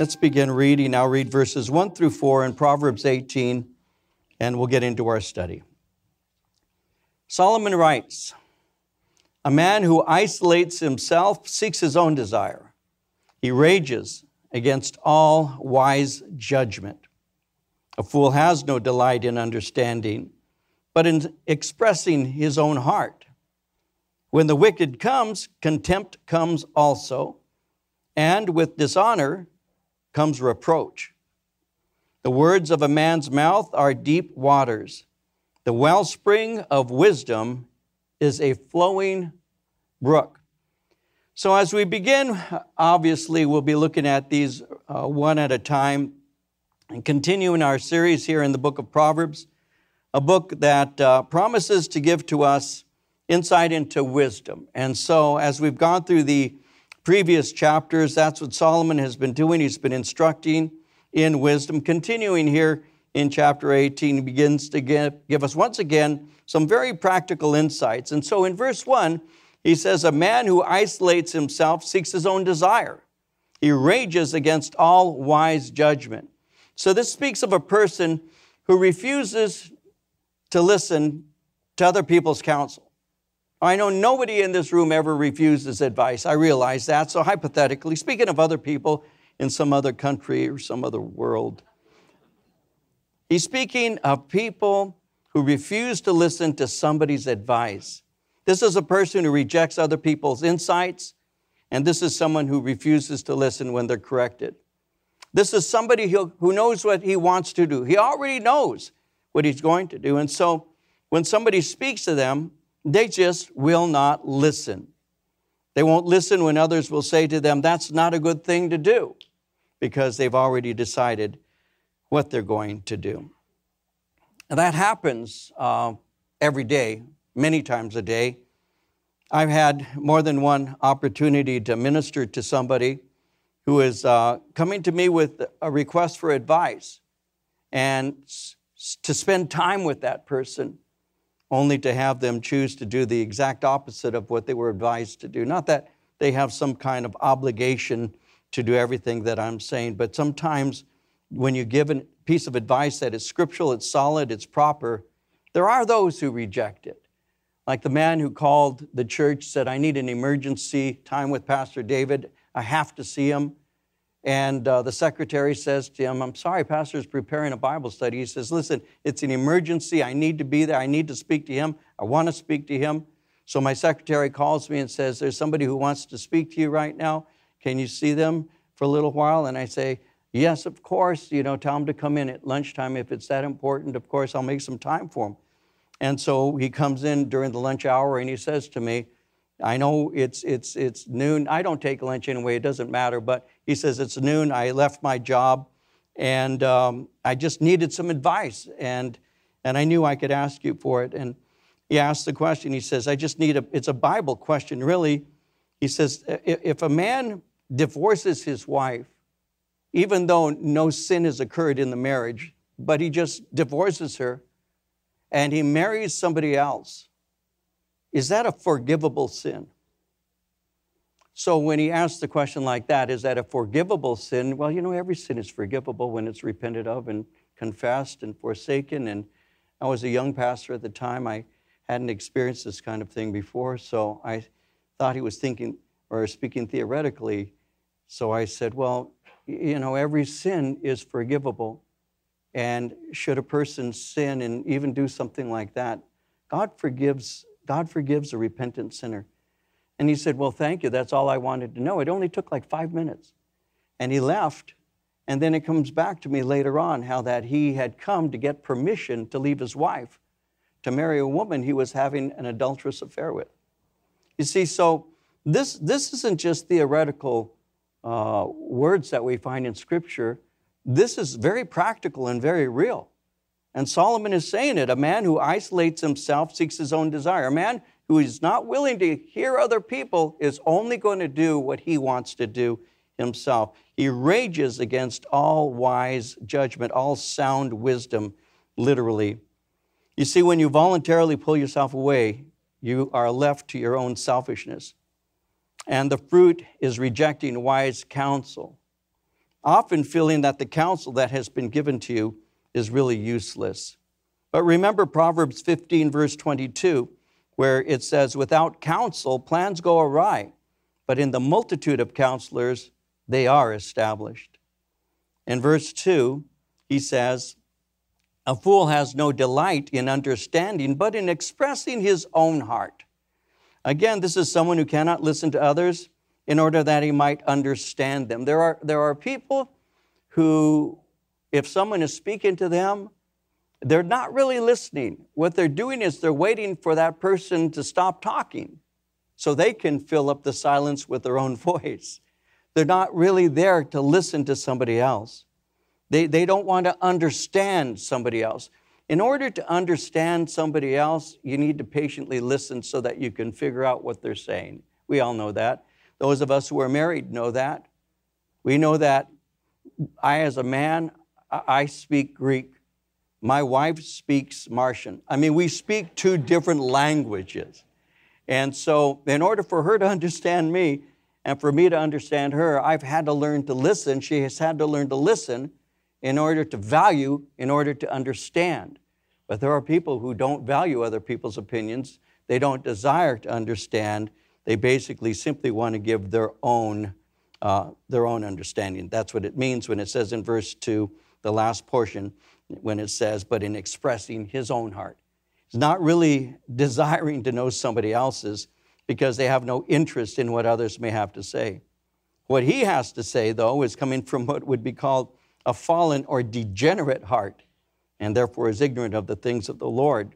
Let's begin reading. I'll read verses 1 through 4 in Proverbs 18, and we'll get into our study. Solomon writes, "A man who isolates himself seeks his own desire. He rages against all wise judgment. A fool has no delight in understanding, but in expressing his own heart. When the wicked comes, contempt comes also, and with dishonor comes reproach. The words of a man's mouth are deep waters. The wellspring of wisdom is a flowing brook." So as we begin, obviously, we'll be looking at these one at a time and continuing our series here in the book of Proverbs, a book that promises to give to us insight into wisdom. And so as we've gone through the previous chapters, that's what Solomon has been doing. He's been instructing in wisdom. Continuing here in chapter 18, he begins to give us once again some very practical insights. And so in verse 1, he says, "A man who isolates himself seeks his own desire. He rages against all wise judgment." So this speaks of a person who refuses to listen to other people's counsel. I know nobody in this room ever refuses advice. I realize that. So hypothetically, speaking of other people in some other country or some other world, he's speaking of people who refuse to listen to somebody's advice. This is a person who rejects other people's insights, and this is someone who refuses to listen when they're corrected. This is somebody who knows what he wants to do. He already knows what he's going to do. And so when somebody speaks to them, they just will not listen. They won't listen when others will say to them, "That's not a good thing to do," because they've already decided what they're going to do. And that happens every day, many times a day. I've had more than one opportunity to minister to somebody who is coming to me with a request for advice and to spend time with that person, only to have them choose to do the exact opposite of what they were advised to do. Not that they have some kind of obligation to do everything that I'm saying, but sometimes when you give a piece of advice that is scriptural, it's solid, it's proper, there are those who reject it. Like the man who called the church, said, "I need an emergency time with Pastor David. I have to see him." And the secretary says to him, "I'm sorry, Pastor's preparing a Bible study." He says, "Listen, it's an emergency. I need to be there. I need to speak to him. I want to speak to him." So my secretary calls me and says, "There's somebody who wants to speak to you right now. Can you see them for a little while?" And I say, "Yes, of course. You know, tell him to come in at lunchtime. If it's that important, of course, I'll make some time for him." And so he comes in during the lunch hour and he says to me, "I know it's noon. I don't take lunch anyway. It doesn't matter." But he says, "It's noon. I left my job, and I just needed some advice, and I knew I could ask you for it." And he asked the question. He says, "I just need it's a Bible question, really." He says, "If a man divorces his wife, even though no sin has occurred in the marriage, but he just divorces her, and he marries somebody else, is that a forgivable sin?" So when he asked the question like that, "Is that a forgivable sin?" Well, you know, every sin is forgivable when it's repented of and confessed and forsaken. And I was a young pastor at the time. I hadn't experienced this kind of thing before. So I thought he was thinking or speaking theoretically. So I said, "Well, you know, every sin is forgivable. And should a person sin and even do something like that, God forgives a repentant sinner." And he said, "Well, thank you. That's all I wanted to know." It only took like 5 minutes. And he left. And then it comes back to me later on how that he had come to get permission to leave his wife to marry a woman he was having an adulterous affair with. You see, so this isn't just theoretical words that we find in Scripture. This is very practical and very real. And Solomon is saying it. A man who isolates himself seeks his own desire. A man who is not willing to hear other people is only going to do what he wants to do himself. He rages against all wise judgment, all sound wisdom, literally. You see, when you voluntarily pull yourself away, you are left to your own selfishness. And the fruit is rejecting wise counsel. often feeling that the counsel that has been given to you is really useless. But remember Proverbs 15, verse 22, where it says, without counsel, plans go awry, but in the multitude of counselors, they are established. In verse 2, he says, a fool has no delight in understanding, but in expressing his own heart. Again, this is someone who cannot listen to others in order that he might understand them. There are people who, if someone is speaking to them, they're not really listening. What they're doing is they're waiting for that person to stop talking so they can fill up the silence with their own voice. They're not really there to listen to somebody else. They don't want to understand somebody else. In order to understand somebody else, you need to patiently listen so that you can figure out what they're saying. We all know that. Those of us who are married know that. We know that I, as a man, I speak Greek. My wife speaks Martian. I mean, we speak two different languages. And so in order for her to understand me and for me to understand her, I've had to learn to listen. She has had to learn to listen in order to value, in order to understand. But there are people who don't value other people's opinions. They don't desire to understand. They basically simply want to give their own understanding. That's what it means when it says in verse 2, the last portion, when it says, but in expressing his own heart. It's not really desiring to know somebody else's because they have no interest in what others may have to say. What he has to say, though, is coming from what would be called a fallen or degenerate heart, and therefore is ignorant of the things of the Lord.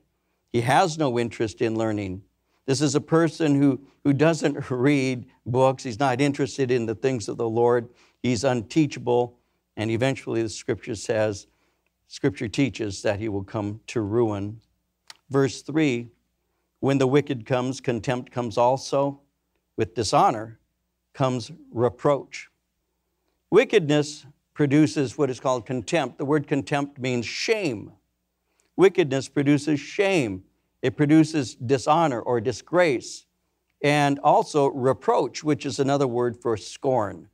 He has no interest in learning. This is a person who doesn't read books. He's not interested in the things of the Lord. He's unteachable, and eventually the Scripture says, Scripture teaches that he will come to ruin. Verse 3, when the wicked comes, contempt comes also. With dishonor comes reproach. Wickedness produces what is called contempt. The word contempt means shame. Wickedness produces shame. It produces dishonor or disgrace, and also reproach, which is another word for scorn.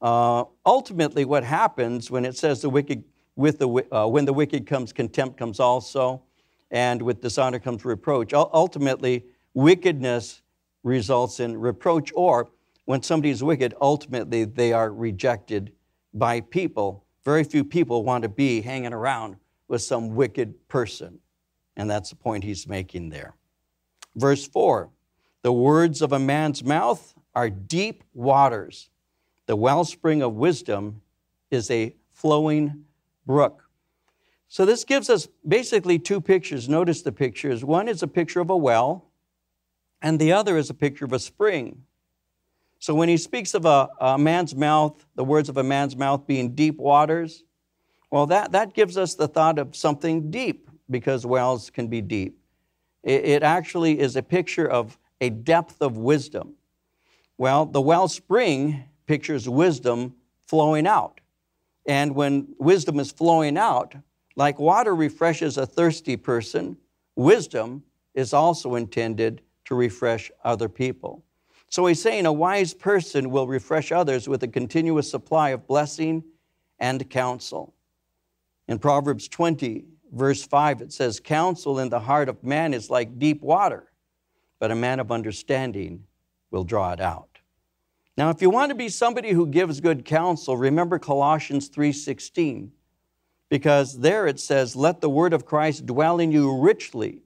Ultimately, what happens when it says when the wicked comes, contempt comes also, and with dishonor comes reproach. Ultimately, wickedness results in reproach, or when somebody's wicked, ultimately they are rejected by people. Very few people want to be hanging around with some wicked person. And that's the point he's making there. Verse 4, the words of a man's mouth are deep waters. The wellspring of wisdom is a flowing brook. So this gives us basically two pictures. Notice the pictures. One is a picture of a well, and the other is a picture of a spring. So when he speaks of a man's mouth, the words of a man's mouth being deep waters, well, that gives us the thought of something deep, because wells can be deep. It actually is a picture of a depth of wisdom. Well, the wellspring pictures wisdom flowing out. And when wisdom is flowing out, like water refreshes a thirsty person, wisdom is also intended to refresh other people. So he's saying a wise person will refresh others with a continuous supply of blessing and counsel. In Proverbs 20, verse 5, it says, counsel in the heart of man is like deep water, but a man of understanding will draw it out. Now, if you want to be somebody who gives good counsel, remember Colossians 3:16, because there it says, let the word of Christ dwell in you richly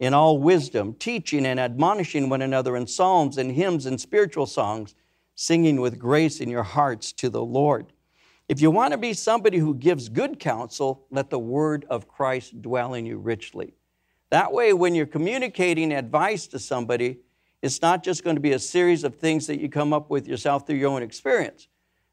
in all wisdom, teaching and admonishing one another in psalms and hymns and spiritual songs, singing with grace in your hearts to the Lord. If you want to be somebody who gives good counsel, let the word of Christ dwell in you richly. That way, when you're communicating advice to somebody, it's not just going to be a series of things that you come up with yourself through your own experience,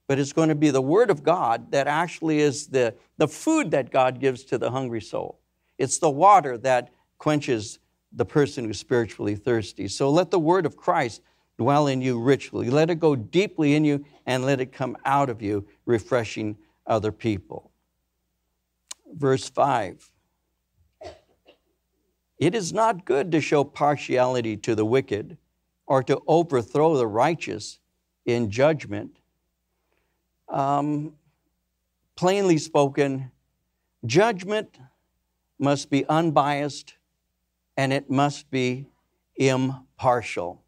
but it's going to be the Word of God that actually is the food that God gives to the hungry soul. It's the water that quenches the person who's spiritually thirsty. So let the Word of Christ dwell in you richly. Let it go deeply in you and let it come out of you, refreshing other people. Verse 5. It is not good to show partiality to the wicked, or to overthrow the righteous in judgment. plainly spoken, judgment must be unbiased and it must be impartial.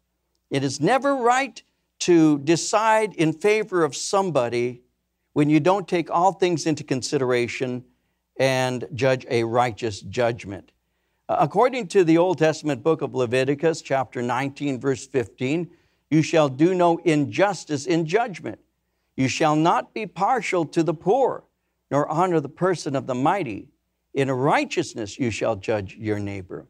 It is never right to decide in favor of somebody when you don't take all things into consideration and judge a righteous judgment. According to the Old Testament book of Leviticus, chapter 19, verse 15, you shall do no injustice in judgment. You shall not be partial to the poor, nor honor the person of the mighty. In righteousness you shall judge your neighbor.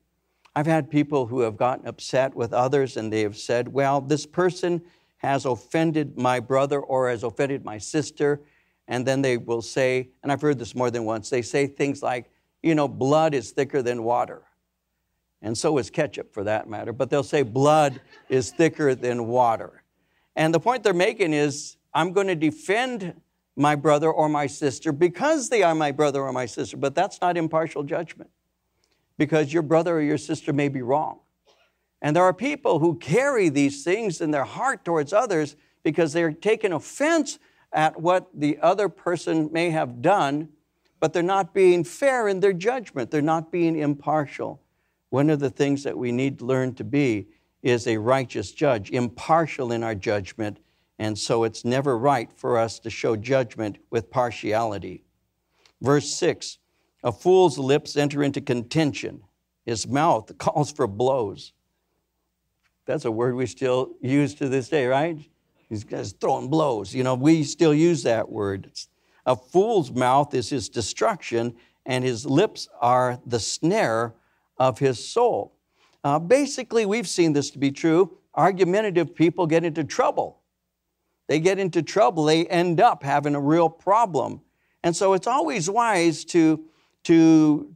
I've had people who have gotten upset with others and they have said, well, this person has offended my brother or has offended my sister. And then they will say, and I've heard this more than once, they say things like, you know, blood is thicker than water. And so is ketchup for that matter. But they'll say blood is thicker than water. And the point they're making is, I'm going to defend my brother or my sister because they are my brother or my sister. But that's not impartial judgment, because your brother or your sister may be wrong. And there are people who carry these things in their heart towards others because they're taking offense at what the other person may have done, but they're not being fair in their judgment. They're not being impartial. One of the things that we need to learn to be is a righteous judge, impartial in our judgment, and so it's never right for us to show judgment with partiality. Verse 6, a fool's lips enter into contention. His mouth calls for blows. That's a word we still use to this day, right? He's just throwing blows. You know, we still use that word. A fool's mouth is his destruction, and his lips are the snare of his soul. Basically, we've seen this to be true. Argumentative people get into trouble. They get into trouble. They end up having a real problem. And so it's always wise to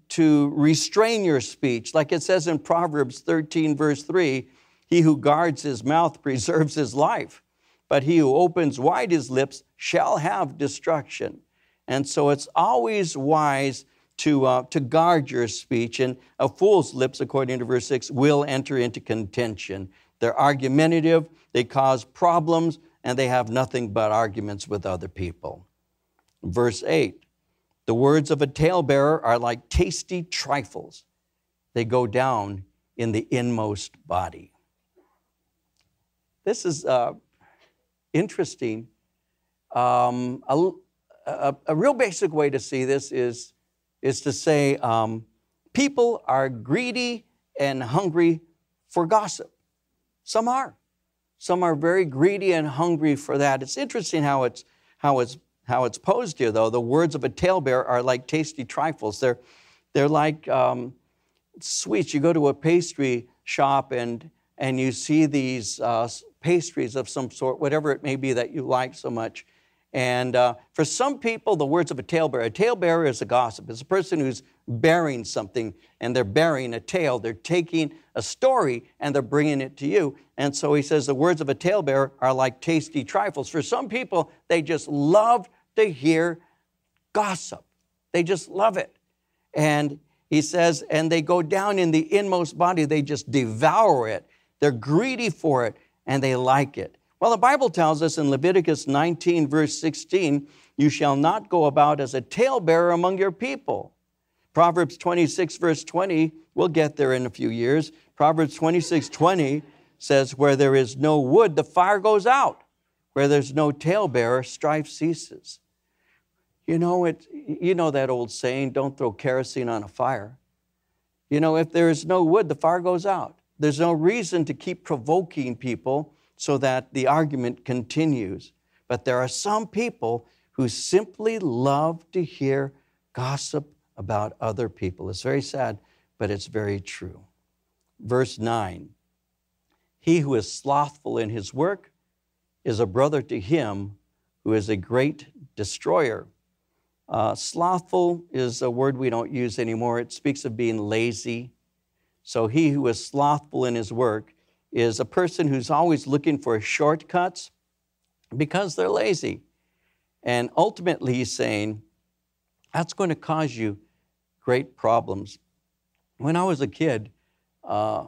restrain your speech. Like it says in Proverbs 13, verse 3, he who guards his mouth preserves his life, but he who opens wide his lips shall have destruction. And so it's always wise to guard your speech. And a fool's lips, according to verse 6, will enter into contention. They're argumentative, they cause problems, and they have nothing but arguments with other people. Verse 8, the words of a talebearer are like tasty trifles. They go down in the inmost body. This is interesting. A real basic way to see this is to say people are greedy and hungry for gossip. Some are. Some are very greedy and hungry for that. It's interesting how it's posed here, though. The words of a talebearer are like tasty trifles. They're like sweets. You go to a pastry shop and you see these pastries of some sort, whatever it may be that you like so much. And for some people, the words of a talebearer is a gossip. It's a person who's bearing something, and they're bearing a tale. They're taking a story, and they're bringing it to you. And so he says the words of a talebearer are like tasty trifles. For some people, they just love to hear gossip. They just love it. And he says, and they go down in the inmost body. They just devour it. They're greedy for it, and they like it. Well, the Bible tells us in Leviticus 19, verse 16, you shall not go about as a talebearer among your people. Proverbs 26, verse 20, we'll get there in a few years. Proverbs 26, 20 says, where there is no wood, the fire goes out. Where there's no talebearer, strife ceases. You know, that old saying, don't throw kerosene on a fire. You know, if there is no wood, the fire goes out. There's no reason to keep provoking people so that the argument continues. But there are some people who simply love to hear gossip about other people. It's very sad, but it's very true. Verse 9, he who is slothful in his work is a brother to him who is a great destroyer. Slothful is a word we don't use anymore. It speaks of being lazy. So he who is slothful in his work is a person who's always looking for shortcuts because they're lazy. And ultimately he's saying, that's going to cause you great problems. When I was a kid, I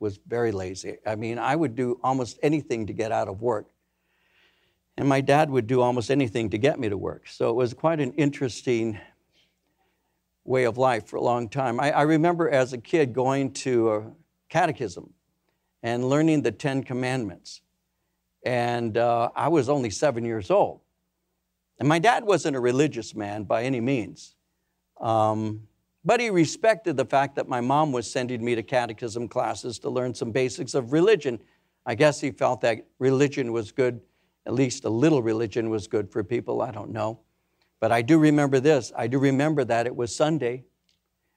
was very lazy. I mean, I would do almost anything to get out of work. And my dad would do almost anything to get me to work. So it was quite an interesting way of life for a long time. I remember as a kid going to a catechism and learning the Ten Commandments. And I was only 7 years old. And my dad wasn't a religious man by any means. But he respected the fact that my mom was sending me to catechism classes to learn some basics of religion. I guess he felt that religion was good, at least a little religion was good for people, I don't know. But I do remember this. I do remember that it was Sunday.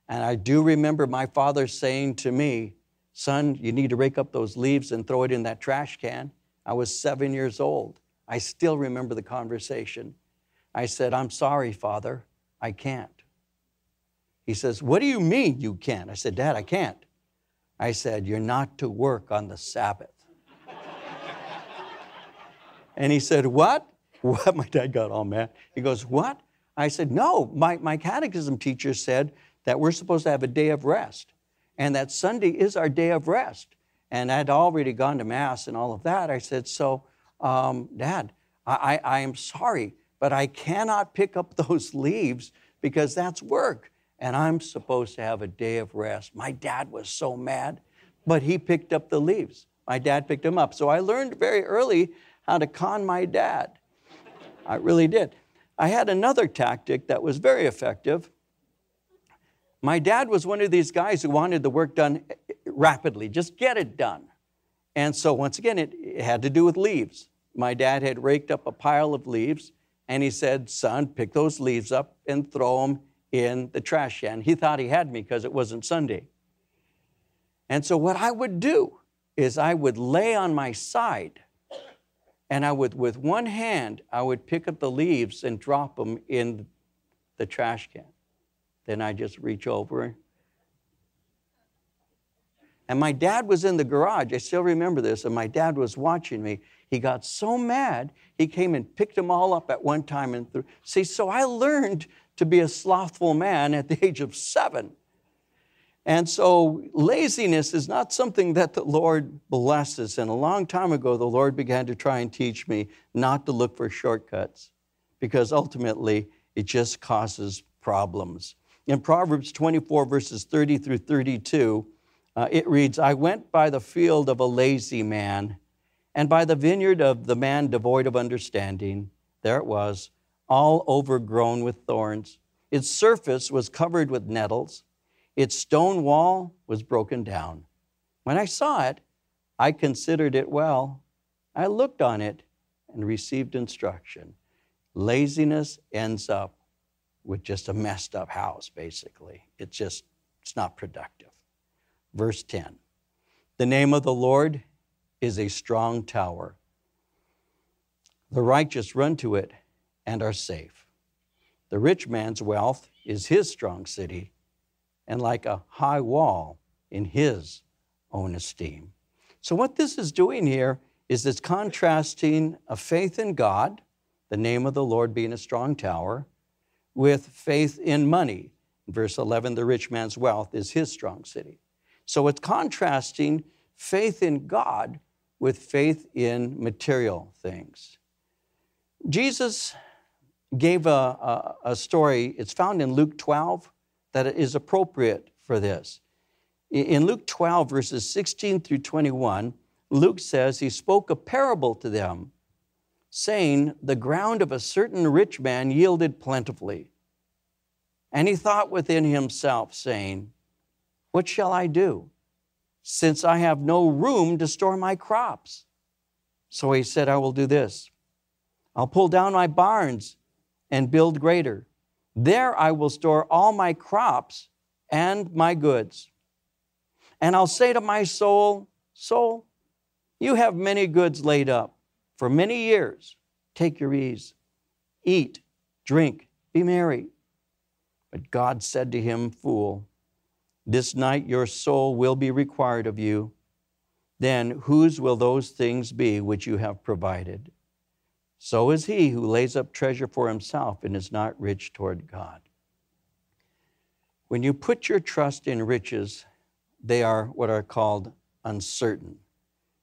And I do remember my father saying to me, son, you need to rake up those leaves and throw it in that trash can. I was 7 years old. I still remember the conversation. I said, I'm sorry, Father, I can't. He says, what do you mean you can't? I said, Dad, I can't. I said, you're not to work on the Sabbath. And he said, what? What? My dad got all mad. He goes, what? I said, no, my catechism teacher said that we're supposed to have a day of rest and that Sunday is our day of rest. And I'd already gone to Mass and all of that. I said, so, Dad, I am sorry, but I cannot pick up those leaves because that's work. And I'm supposed to have a day of rest. My dad was so mad, but he picked up the leaves. My dad picked them up. So I learned very early how to con my dad. I really did. I had another tactic that was very effective. My dad was one of these guys who wanted the work done rapidly, just get it done. And so once again, it had to do with leaves. My dad had raked up a pile of leaves and he said, son, pick those leaves up and throw them in the trash can. He thought he had me because it wasn't Sunday. And so what I would do is I would lay on my side and I would, with one hand, I would pick up the leaves and drop them in the trash can. Then I just reach over. And my dad was in the garage. I still remember this. And my dad was watching me. He got so mad, he came and picked them all up at one time. And see, so I learned to be a slothful man at the age of 7. And so laziness is not something that the Lord blesses. And a long time ago, the Lord began to try and teach me not to look for shortcuts because ultimately it just causes problems. In Proverbs 24, verses 30 through 32, it reads, I went by the field of a lazy man and by the vineyard of the man devoid of understanding. There it was, all overgrown with thorns. Its surface was covered with nettles. Its stone wall was broken down. When I saw it, I considered it well. I looked on it and received instruction. Laziness ends up with just a messed up house, basically. It's not productive. Verse 10, the name of the Lord is a strong tower. The righteous run to it and are safe. The rich man's wealth is his strong city and like a high wall in his own esteem. So what this is doing here is it's contrasting a faith in God, the name of the Lord being a strong tower, with faith in money. In verse 11, the rich man's wealth is his strong city. So it's contrasting faith in God with faith in material things. Jesus gave a story, it's found in Luke 12, that is appropriate for this. In Luke 12, verses 16 through 21, Luke says, he spoke a parable to them, saying, the ground of a certain rich man yielded plentifully. And he thought within himself, saying, what shall I do, since I have no room to store my crops? So he said, I will do this. I'll pull down my barns and build greater. There I will store all my crops and my goods. And I'll say to my soul, soul, you have many goods laid up for many years. Take your ease, eat, drink, be merry. But God said to him, fool, this night your soul will be required of you. Then whose will those things be which you have provided? So is he who lays up treasure for himself and is not rich toward God. When you put your trust in riches, they are what are called uncertain.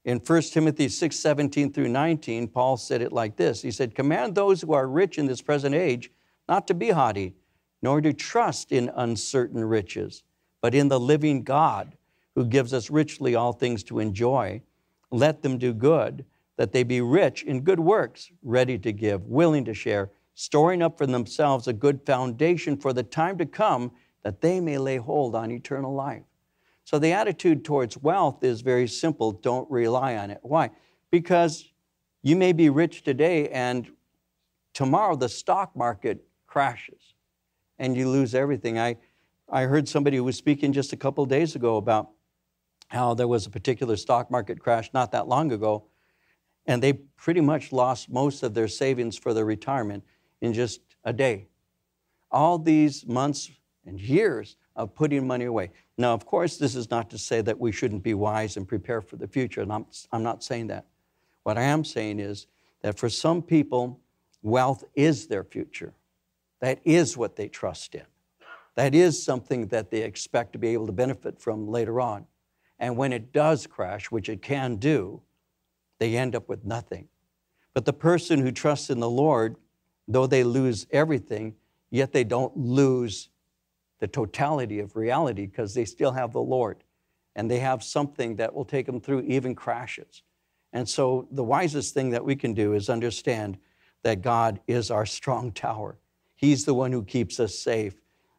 In 1 Timothy 6, 17 through 19, Paul said it like this. He said, command those who are rich in this present age not to be haughty, nor to trust in uncertain riches, but in the living God, who gives us richly all things to enjoy. Let them do good, that they be rich in good works, ready to give, willing to share, storing up for themselves a good foundation for the time to come, that they may lay hold on eternal life. So the attitude towards wealth is very simple. Don't rely on it. Why? Because you may be rich today and tomorrow the stock market crashes and you lose everything. I heard somebody who was speaking just a couple days ago about how there was a particular stock market crash not that long ago, and they pretty much lost most of their savings for their retirement in just a day. All these months and years of putting money away. Now, of course, this is not to say that we shouldn't be wise and prepare for the future, and I'm not saying that. What I am saying is that for some people, wealth is their future. That is what they trust in. That is something that they expect to be able to benefit from later on. And when it does crash, which it can do, they end up with nothing. But the person who trusts in the Lord, though they lose everything, yet they don't lose the totality of reality, because they still have the Lord and they have something that will take them through even crashes. And so the wisest thing that we can do is understand that God is our strong tower. He's the one who keeps us safe.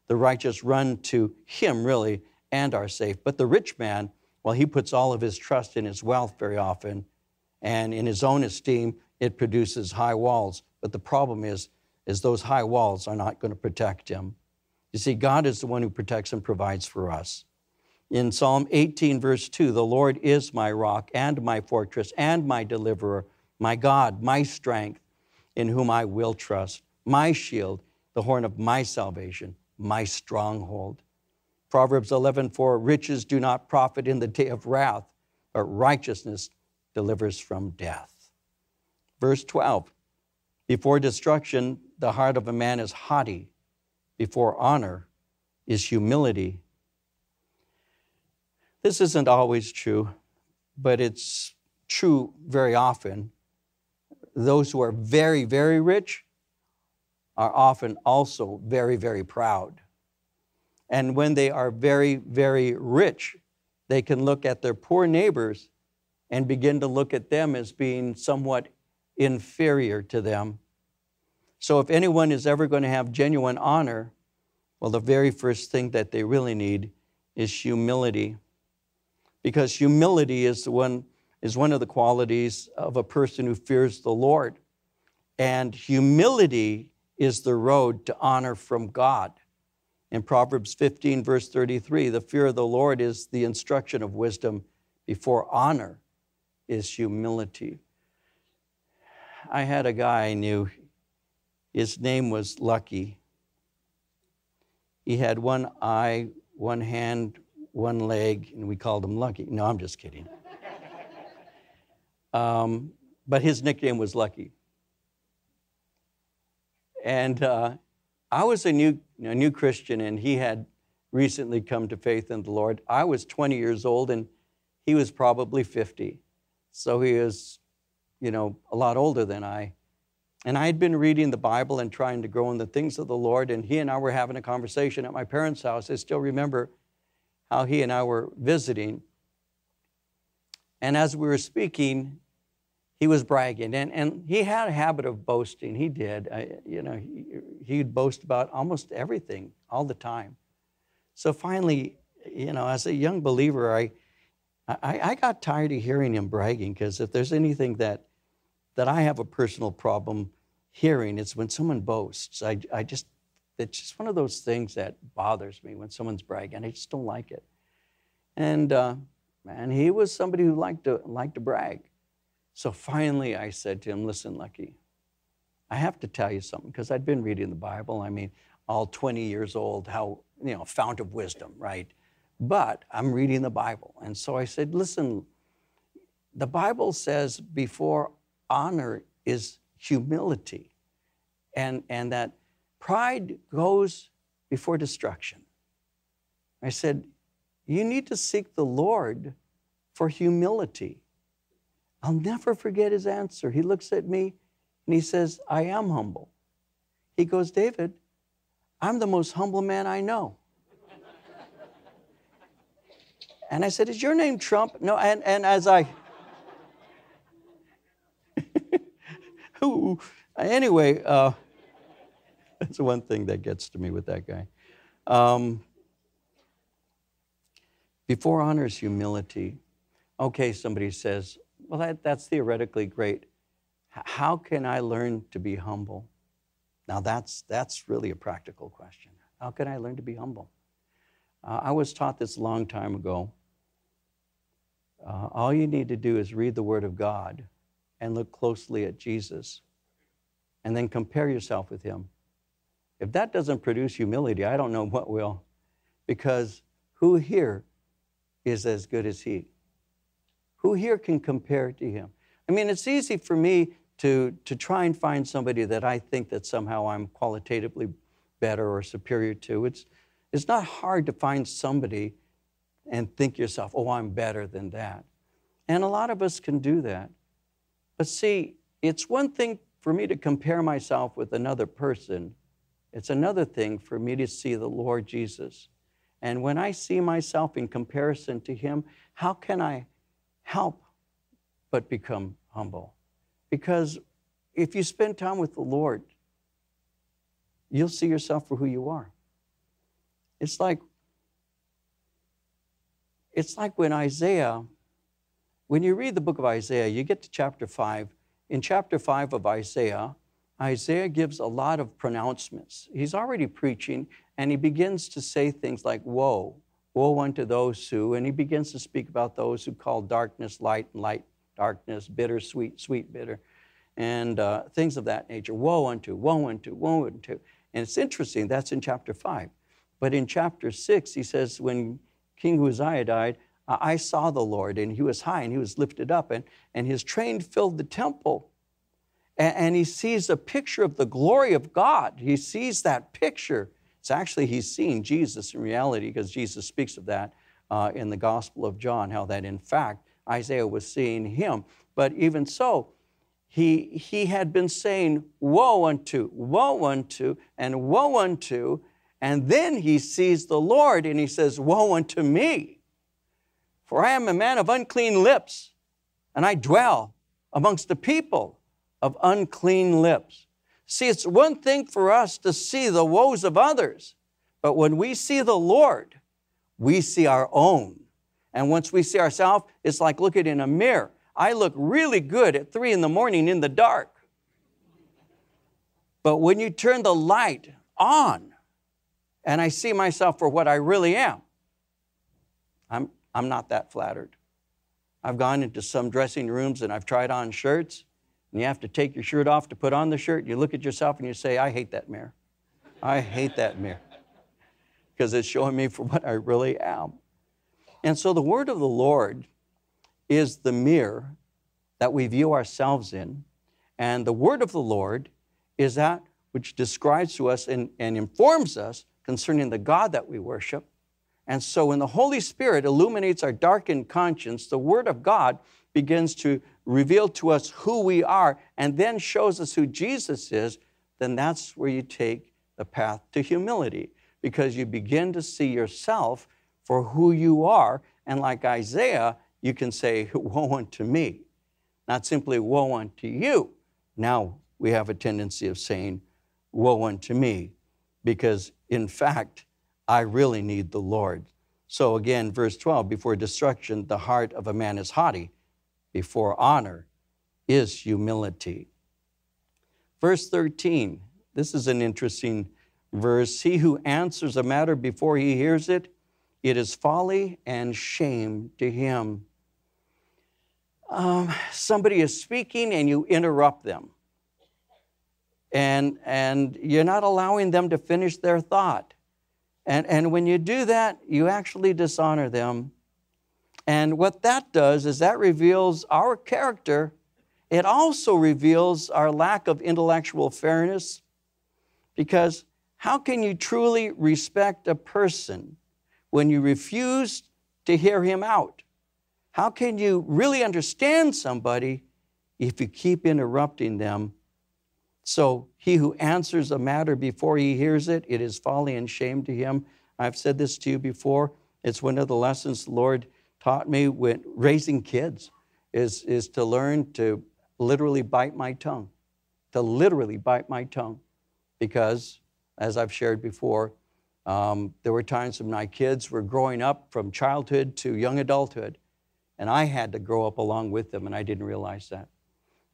The righteous run to him, really, and are safe. But the rich man, well, he puts all of his trust in his wealth very often, and in his own esteem, it produces high walls. But the problem is those high walls are not going to protect him. You see, God is the one who protects and provides for us. In Psalm 18, verse 2, the Lord is my rock and my fortress and my deliverer, my God, my strength, in whom I will trust, my shield, the horn of my salvation, my stronghold. Proverbs 11, 4, riches do not profit in the day of wrath, but righteousness delivers from death. Verse 12, before destruction, the heart of a man is haughty. Before honor is humility. This isn't always true, but it's true very often. Those who are very, very rich are often also very, very proud. And when they are very, very rich, they can look at their poor neighbors and begin to look at them as being somewhat inferior to them. So if anyone is ever going to have genuine honor, well, the very first thing that they really need is humility. Because humility is one of the qualities of a person who fears the Lord. And humility is the road to honor from God. In Proverbs 15, verse 33, the fear of the Lord is the instruction of wisdom. Before honor is humility. I had a guy I knew. His name was Lucky. He had one eye, one hand, one leg, and we called him Lucky. No, I'm just kidding. But his nickname was Lucky. And I was a new Christian, and he had recently come to faith in the Lord. I was 20 years old, and he was probably 50. So he is, a lot older than I. And I had been reading the Bible and trying to grow in the things of the Lord, and he and I were having a conversation at my parents' house. I still remember how he and I were visiting. And as we were speaking, he was bragging. And he had a habit of boasting. He did. He'd boast about almost everything all the time. So finally, as a young believer, I got tired of hearing him bragging, because if there's anything that I have a personal problem hearing, it's when someone boasts. It's just one of those things that bothers me when someone's bragging. I just don't like it. And he was somebody who liked to brag. So finally I said to him, listen, Lucky, I have to tell you something, because I'd been reading the Bible. I mean, all 20 years old, how, fount of wisdom, right? But I'm reading the Bible. And so I said, listen, the Bible says before honor is humility, and that pride goes before destruction. I said, you need to seek the Lord for humility. I'll never forget his answer. He looks at me and he says, I am humble. He goes, David, I'm the most humble man I know. And I said, is your name Trump? No, and as I, anyway, that's one thing that gets to me with that guy. Before honor is humility. Okay, somebody says, well, that's theoretically great. How can I learn to be humble? Now, that's really a practical question. How can I learn to be humble? I was taught this a long time ago. All you need to do is read the Word of God and look closely at Jesus and then compare yourself with Him. If that doesn't produce humility, I don't know what will, because who here is as good as He? Who here can compare to Him? I mean, it's easy for me to try and find somebody that I think that somehow I'm qualitatively better or superior to. It's not hard to find somebody and think yourself, oh, I'm better than that. And a lot of us can do that. But see, it's one thing for me to compare myself with another person. It's another thing for me to see the Lord Jesus. And when I see myself in comparison to Him, how can I help but become humble? Because if you spend time with the Lord, you'll see yourself for who you are. It's like when Isaiah, when you read the book of Isaiah, you get to chapter 5. In chapter 5 of Isaiah, Isaiah gives a lot of pronouncements. He's already preaching, and he begins to say things like, woe, woe unto those who, and he begins to speak about those who call darkness light and light darkness, bitter, sweet, sweet, bitter, and things of that nature. Woe unto, woe unto, woe unto. And it's interesting, that's in chapter 5. But in chapter 6, he says, when King Uzziah died, I saw the Lord, and He was high, and He was lifted up, and His train filled the temple. And he sees a picture of the glory of God. He sees that picture. It's actually, he's seeing Jesus in reality, because Jesus speaks of that in the Gospel of John, how that, in fact, Isaiah was seeing Him. But even so, he had been saying, woe unto, and woe unto, and then he sees the Lord and he says, woe unto me, for I am a man of unclean lips, and I dwell amongst the people of unclean lips. See, it's one thing for us to see the woes of others, but when we see the Lord, we see our own. And once we see ourselves, it's like looking in a mirror. I look really good at 3 a.m. in the dark. But when you turn the light on, and I see myself for what I really am, I'm not that flattered. I've gone into some dressing rooms and I've tried on shirts, and you have to take your shirt off to put on the shirt. You look at yourself and you say, I hate that mirror. I hate that mirror, because it's showing me for what I really am. And so the word of the Lord is the mirror that we view ourselves in, and the word of the Lord is that which describes to us and informs us concerning the God that we worship. And so when the Holy Spirit illuminates our darkened conscience, the Word of God begins to reveal to us who we are and then shows us who Jesus is. Then that's where you take the path to humility, because you begin to see yourself for who you are. And like Isaiah, you can say, woe unto me, not simply woe unto you. Now we have a tendency of saying, woe unto me, because in fact, I really need the Lord. So again, verse 12, before destruction, the heart of a man is haughty. Before honor is humility. Verse 13, this is an interesting verse. He who answers a matter before he hears it, it is folly and shame to him. Somebody is speaking and you interrupt them. And you're not allowing them to finish their thought. And when you do that, you actually dishonor them. And what that does is that reveals our character. It also reveals our lack of intellectual fairness, because how can you truly respect a person when you refuse to hear him out? How can you really understand somebody if you keep interrupting them? So he who answers a matter before he hears it, it is folly and shame to him. I've said this to you before. It's one of the lessons the Lord taught me when raising kids is to learn to literally bite my tongue, because as I've shared before, there were times when my kids were growing up from childhood to young adulthood, and I had to grow up along with them, and I didn't realize that.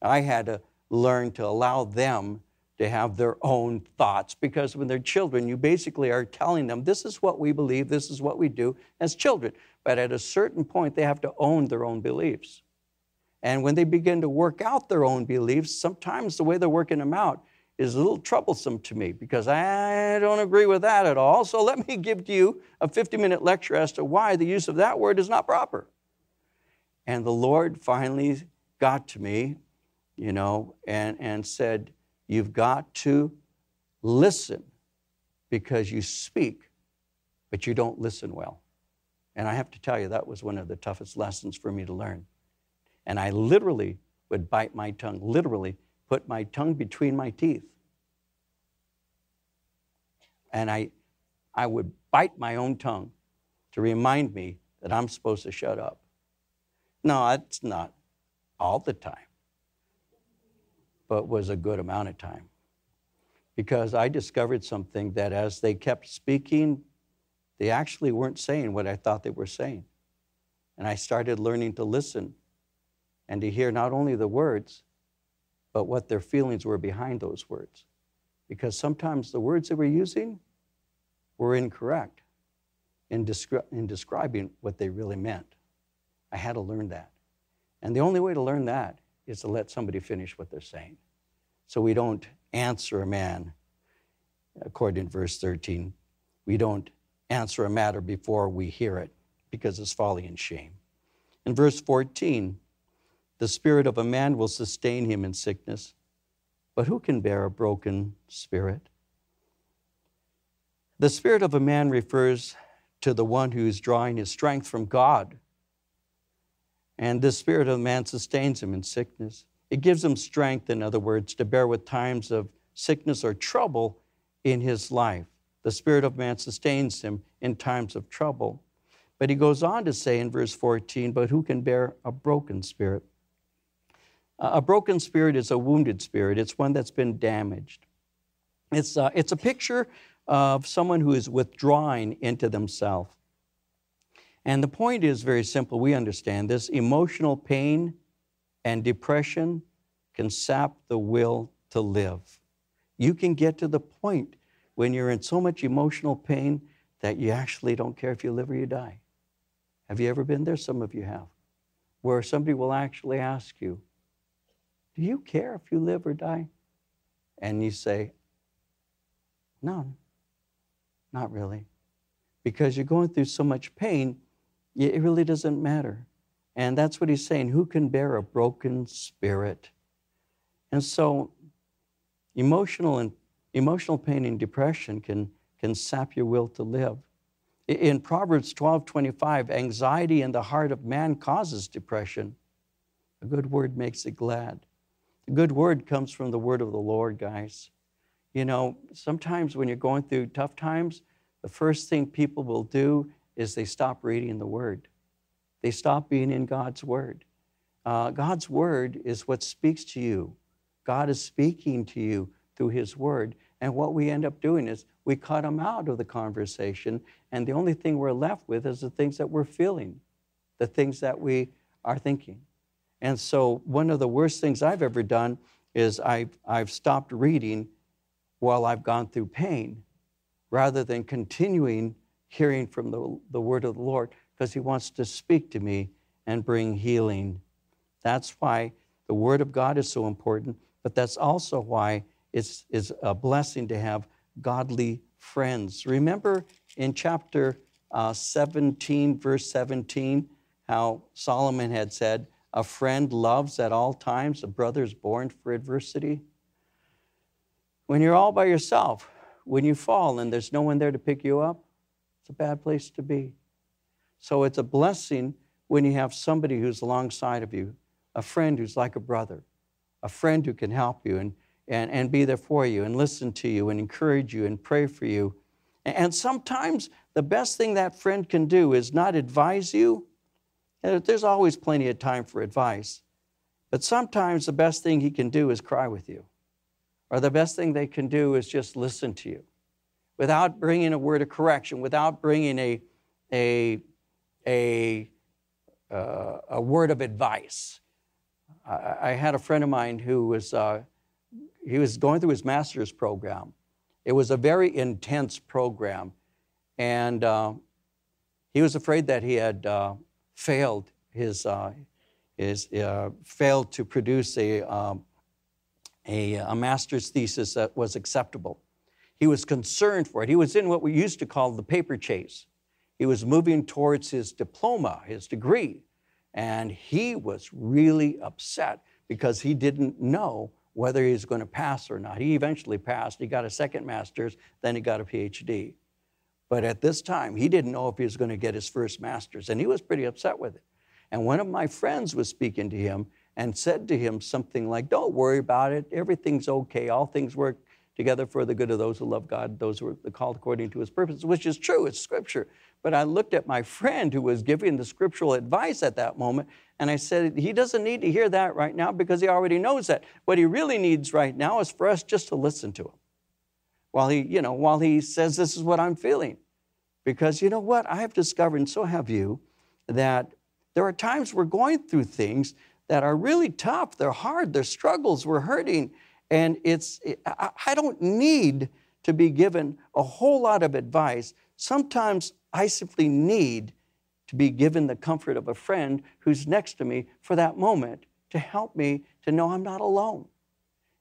I had to learn to allow them to have their own thoughts, because when they're children, you basically are telling them, this is what we believe, this is what we do as children. But at a certain point, they have to own their own beliefs. And when they begin to work out their own beliefs, sometimes the way they're working them out is a little troublesome to me, because I don't agree with that at all. So let me give you a 50-minute lecture as to why the use of that word is not proper. And the Lord finally got to me, you know, and said, you've got to listen, because you speak, but you don't listen well. And I have to tell you, that was one of the toughest lessons for me to learn. And I literally would bite my tongue, literally put my tongue between my teeth. And I would bite my own tongue to remind me that I'm supposed to shut up. No, it's not all the time, but was a good amount of time, because I discovered something, that as they kept speaking, they actually weren't saying what I thought they were saying. And I started learning to listen and to hear not only the words, but what their feelings were behind those words. Because sometimes the words they were using were incorrect in describing what they really meant. I had to learn that. And the only way to learn that is to let somebody finish what they're saying. So we don't answer a man, according to verse 13. We don't answer a matter before we hear it, because it's folly and shame. In verse 14, the spirit of a man will sustain him in sickness, but who can bear a broken spirit? The spirit of a man refers to the one who is drawing his strength from God. And this spirit of man sustains him in sickness. It gives him strength, in other words, to bear with times of sickness or trouble in his life. The spirit of man sustains him in times of trouble. But he goes on to say in verse 14, but who can bear a broken spirit? A broken spirit is a wounded spirit. It's one that's been damaged. It's a picture of someone who is withdrawing into themselves. And the point is very simple. We understand this. Emotional pain and depression can sap the will to live. You can get to the point when you're in so much emotional pain that you actually don't care if you live or you die. Have you ever been there? Some of you have. Where somebody will actually ask you, do you care if you live or die? And you say, no, not really. Because you're going through so much pain, it really doesn't matter. And that's what he's saying, who can bear a broken spirit? And so emotional pain and depression can sap your will to live. In Proverbs 12:25, anxiety in the heart of man causes depression. A good word makes it glad. A good word comes from the word of the Lord, guys. You know, sometimes when you're going through tough times, the first thing people will do is they stop reading the word. They stop being in God's word. God's word is what speaks to you. God is speaking to you through his word. And what we end up doing is we cut them out of the conversation. And the only thing we're left with is the things that we're feeling, the things that we are thinking. And so one of the worst things I've ever done is I've stopped reading while I've gone through pain, rather than continuing hearing from the word of the Lord, because he wants to speak to me and bring healing. That's why the word of God is so important, but that's also why it's a blessing to have godly friends. Remember in chapter 17, verse 17, how Solomon had said, a friend loves at all times, a brother is born for adversity. When you're all by yourself, when you fall and there's no one there to pick you up, it's a bad place to be. So it's a blessing when you have somebody who's alongside of you, a friend who's like a brother, a friend who can help you and be there for you and listen to you and encourage you and pray for you. And sometimes the best thing that friend can do is not advise you. There's always plenty of time for advice. But sometimes the best thing he can do is cry with you. Or the best thing they can do is just listen to you without bringing a word of correction, without bringing a word of advice. I had a friend of mine who was, he was going through his master's program. It was a very intense program. And he was afraid that he had failed his failed to produce a master's thesis that was acceptable. He was concerned for it. He was in what we used to call the paper chase. He was moving towards his diploma, his degree, and he was really upset because he didn't know whether he was going to pass or not. He eventually passed. He got a second master's, then he got a PhD. But at this time, he didn't know if he was going to get his first master's, and he was pretty upset with it. And one of my friends was speaking to him and said to him something like, "Don't worry about it. Everything's okay. All things work together for the good of those who love God, those who are called according to his purpose," which is true. It's scripture. But I looked at my friend who was giving the scriptural advice at that moment, and I said, he doesn't need to hear that right now because he already knows that. What he really needs right now is for us just to listen to him while he, you know, while he says, "This is what I'm feeling." Because you know what? I have discovered, and so have you, that there are times we're going through things that are really tough. They're hard. They're struggles. We're hurting. And I don't need to be given a whole lot of advice. Sometimes I simply need to be given the comfort of a friend who's next to me for that moment to help me to know I'm not alone.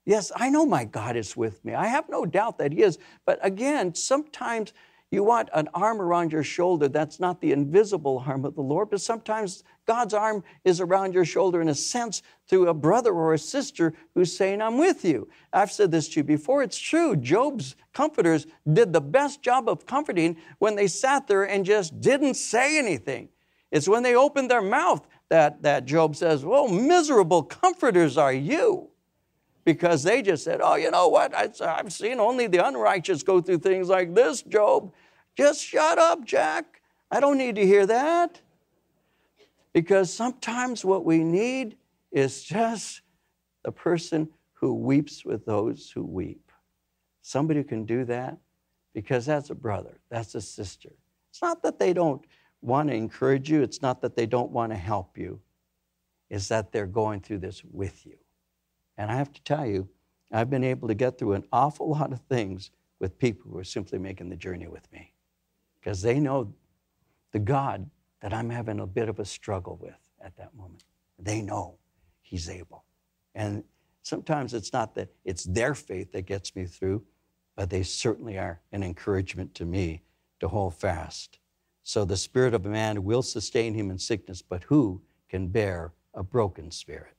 Yes, I know my God is with me. I have no doubt that He is. But again, sometimes you want an arm around your shoulder. That's not the invisible arm of the Lord, but sometimes God's arm is around your shoulder in a sense through a brother or a sister who's saying, "I'm with you." I've said this to you before. It's true. Job's comforters did the best job of comforting when they sat there and just didn't say anything. It's when they opened their mouth that Job says, "Well, miserable comforters are you." Because they just said, "Oh, you know what? I've seen only the unrighteous go through things like this, Job. Just shut up, Jack. I don't need to hear that." Because sometimes what we need is just the person who weeps with those who weep. Somebody who can do that, because that's a brother, that's a sister. It's not that they don't want to encourage you. It's not that they don't want to help you. It's that they're going through this with you. And I have to tell you, I've been able to get through an awful lot of things with people who are simply making the journey with me because they know the God that I'm having a bit of a struggle with at that moment. They know He's able. And sometimes it's not that it's their faith that gets me through, but they certainly are an encouragement to me to hold fast. So the spirit of a man will sustain him in sickness, but who can bear a broken spirit?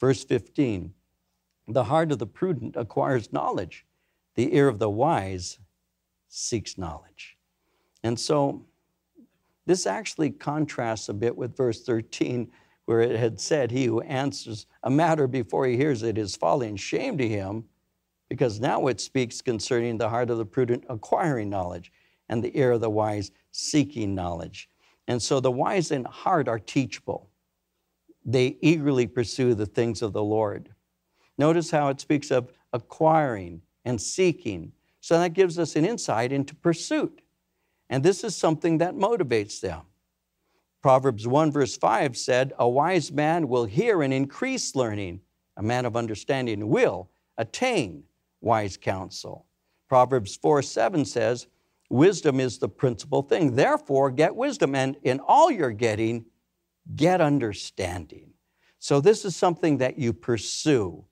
Verse 15, the heart of the prudent acquires knowledge. The ear of the wise seeks knowledge. And so this actually contrasts a bit with verse 13, where it had said, "He who answers a matter before he hears it is folly and shame to him," because now it speaks concerning the heart of the prudent acquiring knowledge and the ear of the wise seeking knowledge. And so the wise in heart are teachable. They eagerly pursue the things of the Lord. Notice how it speaks of acquiring and seeking. So that gives us an insight into pursuit. And this is something that motivates them. Proverbs 1 verse 5 said, "A wise man will hear and increase learning. A man of understanding will attain wise counsel." Proverbs 4:7 says, "Wisdom is the principal thing. Therefore, get wisdom, and in all you're getting, get understanding." So this is something that you pursue,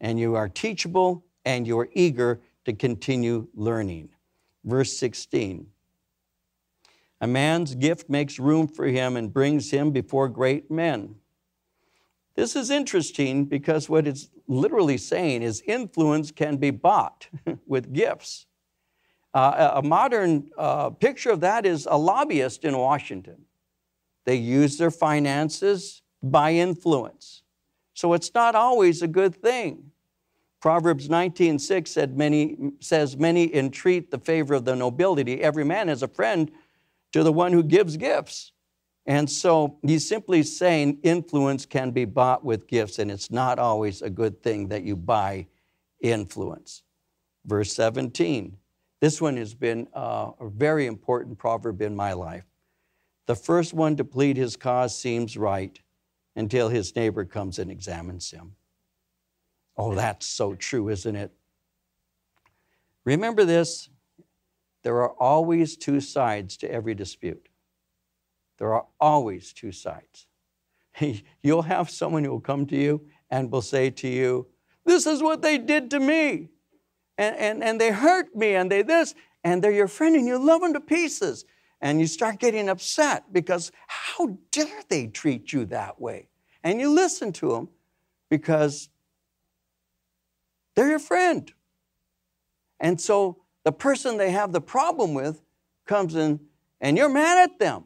and you are teachable, and you are eager to continue learning. Verse 16, "A man's gift makes room for him and brings him before great men." This is interesting because what it's literally saying is influence can be bought with gifts. A modern picture of that is a lobbyist in Washington. They use their finances by influence. So it's not always a good thing. Proverbs 19:6 says, many entreat the favor of the nobility. Every man is a friend to the one who gives gifts. And so he's simply saying influence can be bought with gifts, and it's not always a good thing that you buy influence. Verse 17. This one has been a very important proverb in my life. The first one to plead his cause seems right until his neighbor comes and examines him. Oh, that's so true, isn't it? Remember this. There are always two sides to every dispute. There are always two sides. You'll have someone who will come to you and will say to you, this is what they did to me. And they hurt me, and they this, and they're your friend, and you love them to pieces. And you start getting upset because how dare they treat you that way? And you listen to them because they're your friend. And so the person they have the problem with comes in, and you're mad at them.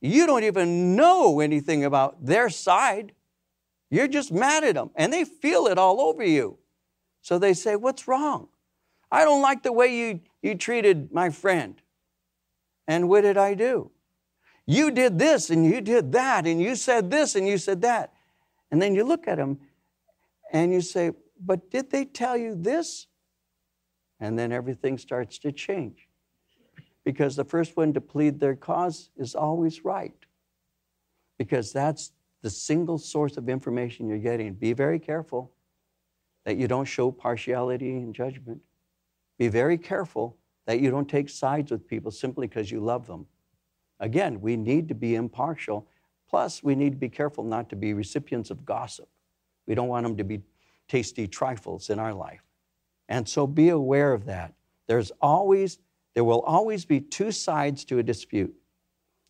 You don't even know anything about their side. You're just mad at them, and they feel it all over you. So they say, what's wrong? I don't like the way you treated my friend. And what did I do? You did this, and you did that, and you said this, and you said that. And then you look at them, and you say, but did they tell you this? And then everything starts to change. Because the first one to plead their cause is always right. Because that's the single source of information you're getting. Be very careful that you don't show partiality in judgment. Be very careful that you don't take sides with people simply because you love them. Again, we need to be impartial. Plus, we need to be careful not to be recipients of gossip. We don't want them to be tasty trifles in our life. And so be aware of that. There will always be two sides to a dispute.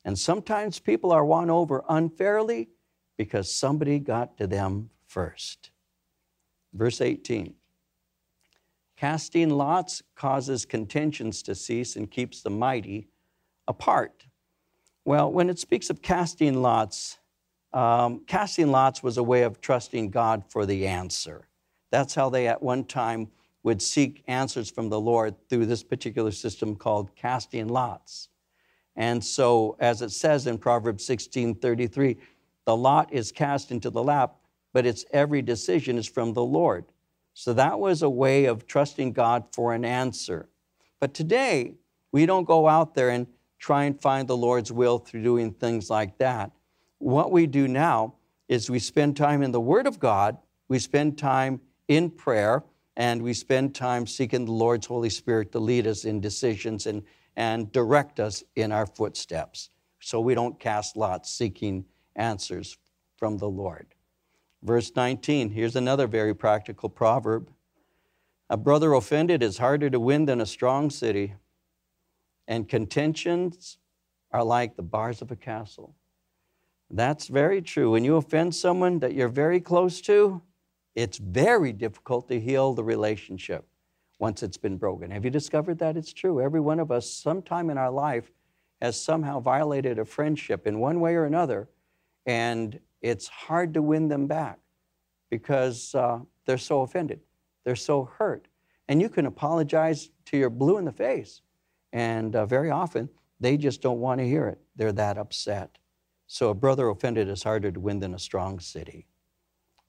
And sometimes people are won over unfairly because somebody got to them first. Verse 18, casting lots causes contentions to cease and keeps the mighty apart. Well, when it speaks of casting lots was a way of trusting God for the answer. That's how they at one time would seek answers from the Lord through this particular system called casting lots. And so, as it says in Proverbs 16:33, the lot is cast into the lap, but its every decision is from the Lord. So that was a way of trusting God for an answer. But today, we don't go out there and try and find the Lord's will through doing things like that. What we do now is we spend time in the Word of God, we spend time in prayer, and we spend time seeking the Lord's Holy Spirit to lead us in decisions and direct us in our footsteps. So we don't cast lots seeking answers from the Lord. Verse 19, here's another very practical proverb. A brother offended is harder to win than a strong city, and contentions are like the bars of a castle. That's very true. When you offend someone that you're very close to, it's very difficult to heal the relationship once it's been broken. Have you discovered that? It's true. Every one of us sometime in our life has somehow violated a friendship in one way or another, and it's hard to win them back because they're so offended. They're so hurt. And you can apologize till you're blue in the face. And very often, they just don't want to hear it. They're that upset. So a brother offended is harder to win than a strong city.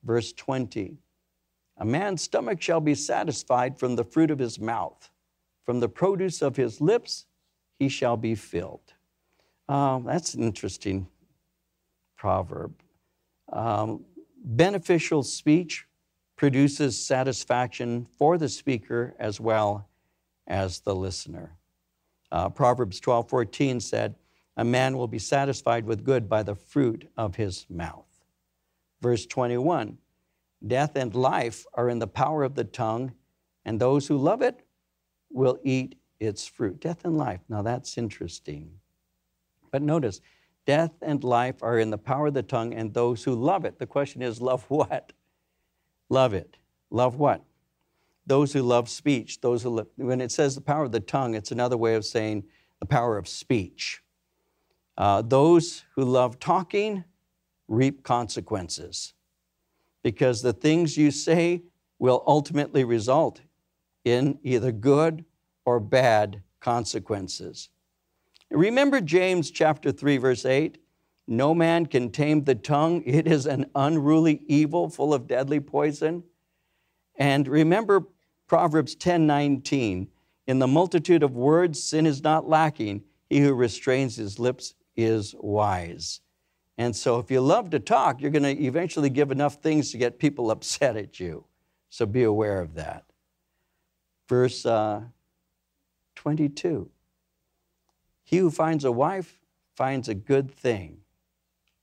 Verse 20, a man's stomach shall be satisfied from the fruit of his mouth. From the produce of his lips, he shall be filled. That's an interesting proverb. Beneficial speech produces satisfaction for the speaker as well as the listener. Proverbs 12:14 said, a man will be satisfied with good by the fruit of his mouth. Verse 21, death and life are in the power of the tongue, and those who love it will eat its fruit. Death and life. Now that's interesting. But notice, death and life are in the power of the tongue, and those who love it. The question is, love what? Love it. Love what? Those who love speech. Those who love. When it says the power of the tongue, it's another way of saying the power of speech. Those who love talking reap consequences, because the things you say will ultimately result in either good or bad consequences. Remember James chapter 3, verse 8, no man can tame the tongue. It is an unruly evil full of deadly poison. And remember Proverbs 10:19, in the multitude of words, sin is not lacking. He who restrains his lips is wise. And so if you love to talk, you're going to eventually give enough things to get people upset at you. So be aware of that. Verse 22, he who finds a wife finds a good thing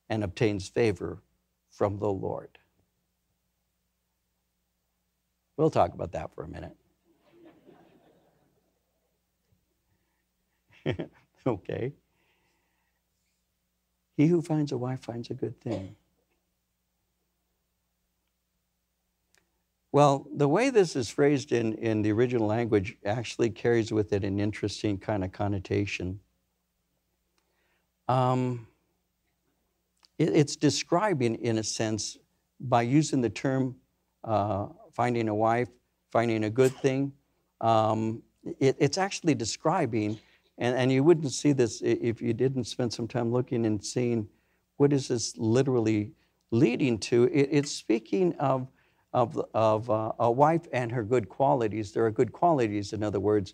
and obtains favor from the Lord. We'll talk about that for a minute. Okay. He who finds a wife finds a good thing. Well, the way this is phrased in the original language actually carries with it an interesting kind of connotation. It's describing, in a sense, by using the term finding a wife, finding a good thing, it's actually describing, and you wouldn't see this if you didn't spend some time looking and seeing what is this literally leading to. It's speaking of a wife and her good qualities. There are good qualities, in other words,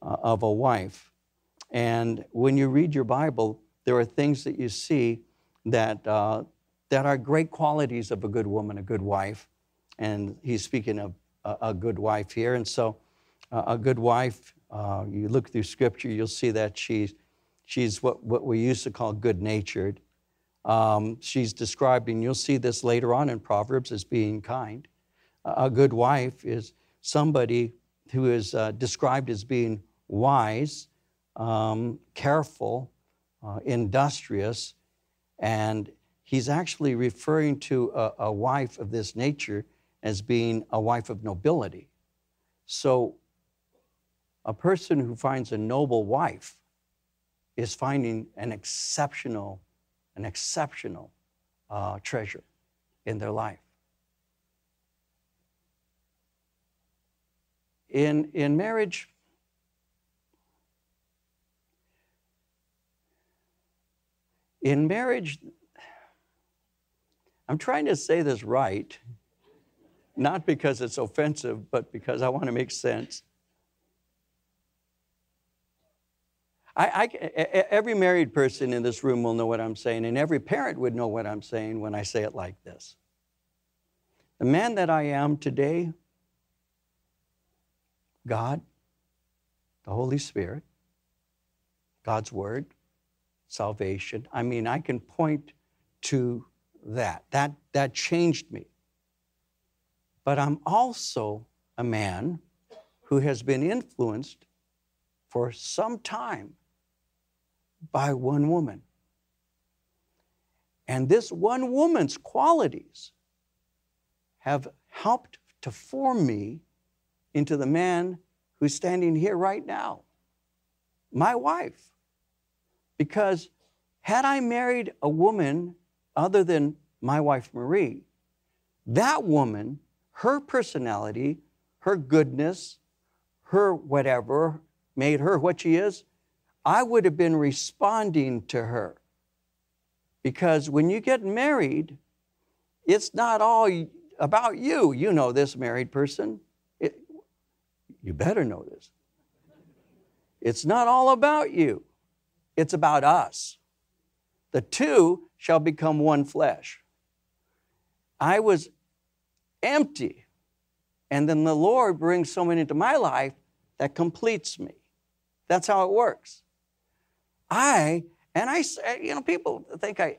of a wife. And when you read your Bible, there are things that you see that are great qualities of a good woman, a good wife. And he's speaking of a good wife here. And so a good wife, you look through Scripture, you'll see that she's what we used to call good-natured. She's described, and you'll see this later on in Proverbs, as being kind. A good wife is somebody who is described as being wise, careful, industrious, and he's actually referring to a wife of this nature as being a wife of nobility. So a person who finds a noble wife is finding an exceptional treasure in their life. In marriage, I'm trying to say this right, not because it's offensive, but because I want to make sense. Every married person in this room will know what I'm saying, and every parent would know what I'm saying when I say it like this. The man that I am today, God, the Holy Spirit, God's Word, salvation. I mean, I can point to that changed me. But I'm also a man who has been influenced for some time by one woman. And this one woman's qualities have helped to form me into the man who's standing here right now, my wife. Because had I married a woman other than my wife, Marie, that woman, her personality, her goodness, her whatever, made her what she is, I would have been responding to her. Because when you get married, it's not all about you. You know this, married person. You better know this. It's not all about you. It's about us. The two shall become one flesh. I was empty, and then the Lord brings someone into my life that completes me. That's how it works. I you know, people think I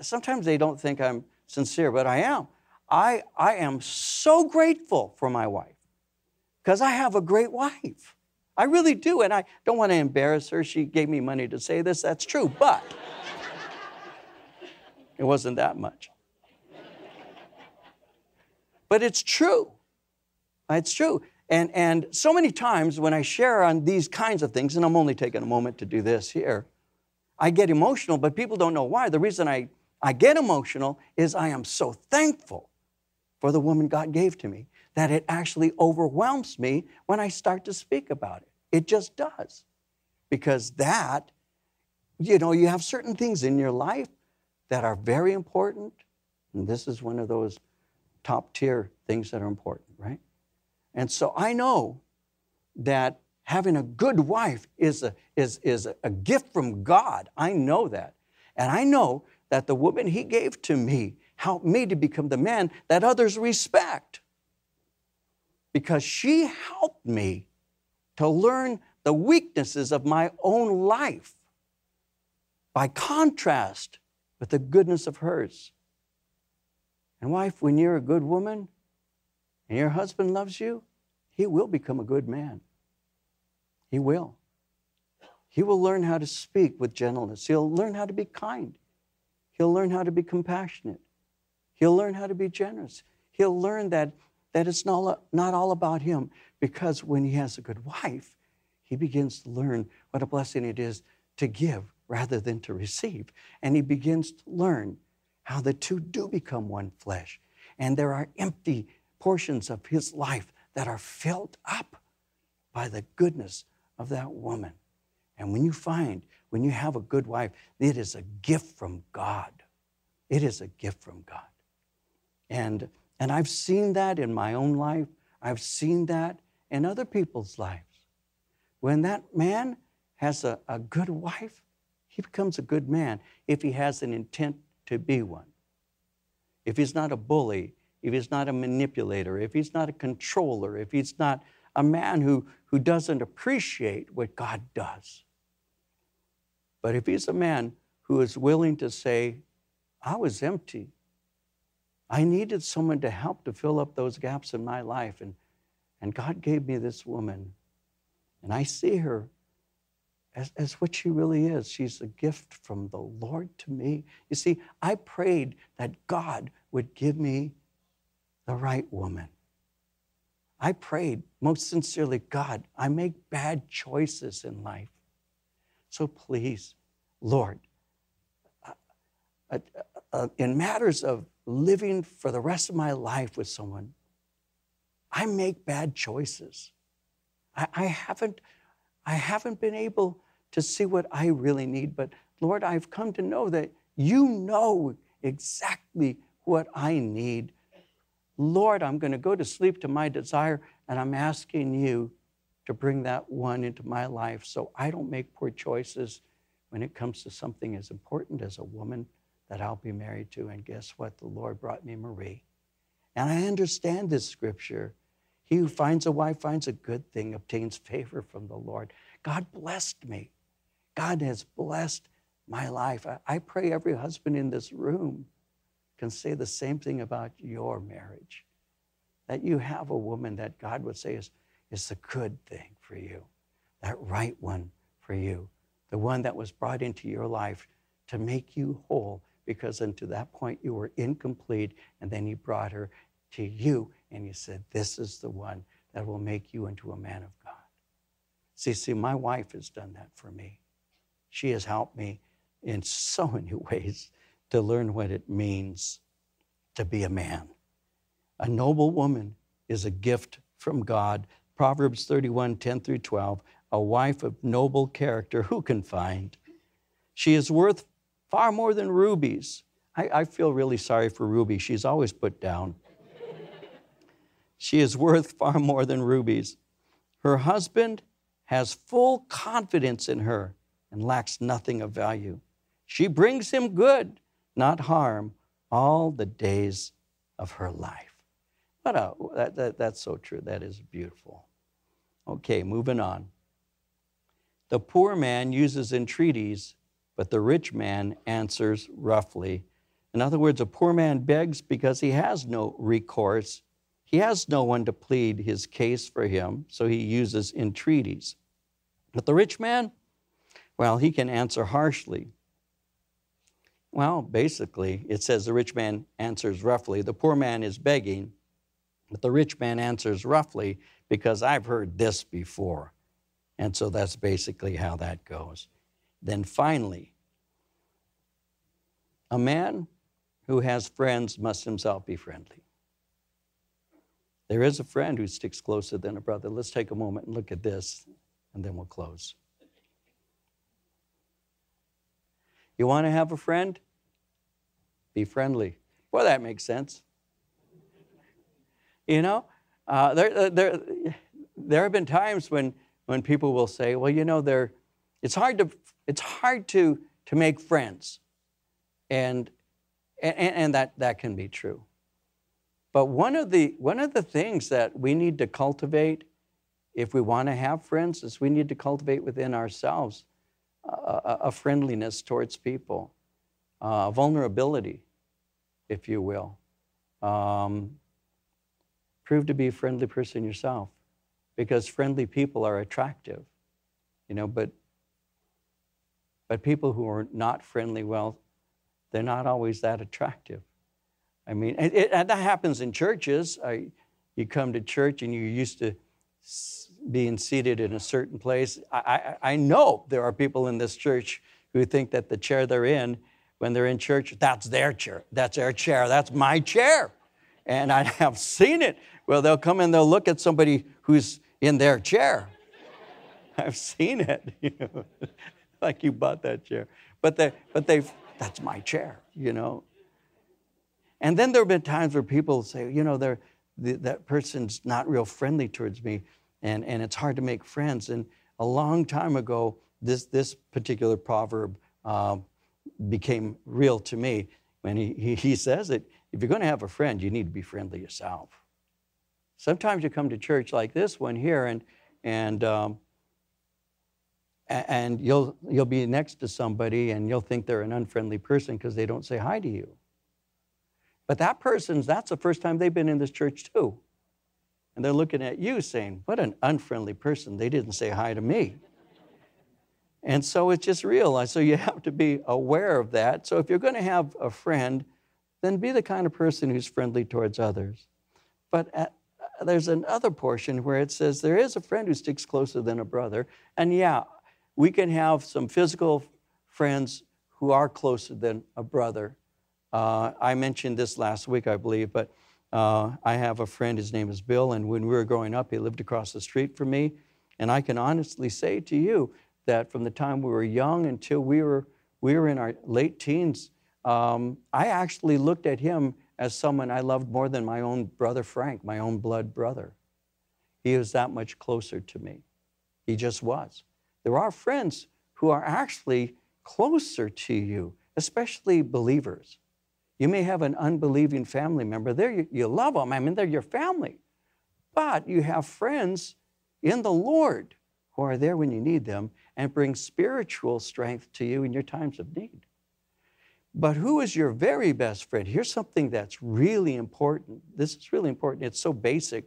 sometimes they don't think I'm sincere, but I am. I am so grateful for my wife, because I have a great wife. I really do, and I don't want to embarrass her. She gave me money to say this, that's true, but it wasn't that much. But it's true, it's true. And so many times when I share on these kinds of things, and I'm only taking a moment to do this here, I get emotional, but people don't know why. The reason I get emotional is I am so thankful for the woman God gave to me that it actually overwhelms me when I start to speak about it. It just does. Because that, you know, you have certain things in your life that are very important. And this is one of those top tier things that are important, right? And so I know that having a good wife is a gift from God. I know that. And I know that the woman he gave to me helped me to become the man that others respect. Because she helped me to learn the weaknesses of my own life by contrast with the goodness of hers. And wife, when you're a good woman and your husband loves you, he will become a good man. He will. He will learn how to speak with gentleness. He'll learn how to be kind. He'll learn how to be compassionate. He'll learn how to be generous. He'll learn that it's not all about him, because when he has a good wife, he begins to learn what a blessing it is to give rather than to receive. And he begins to learn how the two do become one flesh. And there are empty portions of his life that are filled up by the goodness of that woman. And when you have a good wife, it is a gift from God. It is a gift from God. And I've seen that in my own life. I've seen that in other people's lives. When that man has a good wife, he becomes a good man if he has an intent to be one. If he's not a bully, if he's not a manipulator, if he's not a controller, if he's not a man who doesn't appreciate what God does. But if he's a man who is willing to say, I was empty. I needed someone to help to fill up those gaps in my life. And God gave me this woman. And I see her as what she really is. She's a gift from the Lord to me. You see, I prayed that God would give me the right woman. I prayed most sincerely, God, I make bad choices in life. So please, Lord, in matters of living for the rest of my life with someone, I make bad choices. I haven't been able to see what I really need, but Lord, I've come to know that you know exactly what I need. Lord, I'm going to go to sleep to my desire, and I'm asking you to bring that one into my life so I don't make poor choices when it comes to something as important as a woman that I'll be married to. And guess what? The Lord brought me Marie. And I understand this scripture. He who finds a wife finds a good thing, obtains favor from the Lord. God blessed me. God has blessed my life. I pray every husband in this room can say the same thing about your marriage, that you have a woman that God would say is the good thing for you, that right one for you, the one that was brought into your life to make you whole, because until that point you were incomplete, and then he brought her to you, and he said, this is the one that will make you into a man of God. See, my wife has done that for me. She has helped me in so many ways to learn what it means to be a man. A noble woman is a gift from God. Proverbs 31, 10 through 12, a wife of noble character, who can find? She is worth far more than rubies. I feel really sorry for Ruby. She's always put down. She is worth far more than rubies. Her husband has full confidence in her and lacks nothing of value. She brings him good, not harm, all the days of her life. But that's so true. That is beautiful. Okay, moving on. The poor man uses entreaties, but the rich man answers roughly. In other words, a poor man begs because he has no recourse. He has no one to plead his case for him, so he uses entreaties. But the rich man, well, he can answer harshly. Well, basically, it says the rich man answers roughly. The poor man is begging, but the rich man answers roughly because I've heard this before. And so that's basically how that goes. Then finally, A man who has friends must himself be friendly. There is a friend who sticks closer than a brother. Let's take a moment and look at this, and then we'll close. You want to have a friend? Be friendly. Well, that makes sense. You know, there have been times when people will say, well, you know, it's hard to make friends. And that can be true. But one of the things that we need to cultivate if we want to have friends is we need to cultivate within ourselves a friendliness towards people, vulnerability, if you will. Prove to be a friendly person yourself, because friendly people are attractive, you know, but people who are not friendly, well, they're not always that attractive. I mean, and that happens in churches. You come to church and you're used to being seated in a certain place. I know there are people in this church who think that the chair they're in, when they're in church, that's their chair. That's their chair. That's my chair. And I have seen it. Well, they'll come and they'll look at somebody who's in their chair. I've seen it. You know, like you bought that chair. But that's my chair, you know. And then there have been times where people say, you know, that person's not real friendly towards me, and it's hard to make friends. And a long time ago, this particular proverb became real to me. When he says that if you're going to have a friend, you need to be friendly yourself. Sometimes you come to church like this one here, and you'll be next to somebody and you'll think they're an unfriendly person because they don't say hi to you. But that's the first time they've been in this church too. And they're looking at you saying, what an unfriendly person. They didn't say hi to me. And so it's just real. So you have to be aware of that. So if you're going to have a friend, then be the kind of person who's friendly towards others. But there's another portion where it says, there is a friend who sticks closer than a brother. And yeah, we can have some physical friends who are closer than a brother. I mentioned this last week, I believe, but I have a friend, his name is Bill, and when we were growing up, he lived across the street from me. And I can honestly say to you that from the time we were young until we were in our late teens, I actually looked at him as someone I loved more than my own brother Frank, my own blood brother. He was that much closer to me. He just was. There are friends who are actually closer to you, especially believers. You may have an unbelieving family member. You love them. I mean, they're your family. But you have friends in the Lord who are there when you need them and bring spiritual strength to you in your times of need. But who is your very best friend? Here's something that's really important. This is really important. It's so basic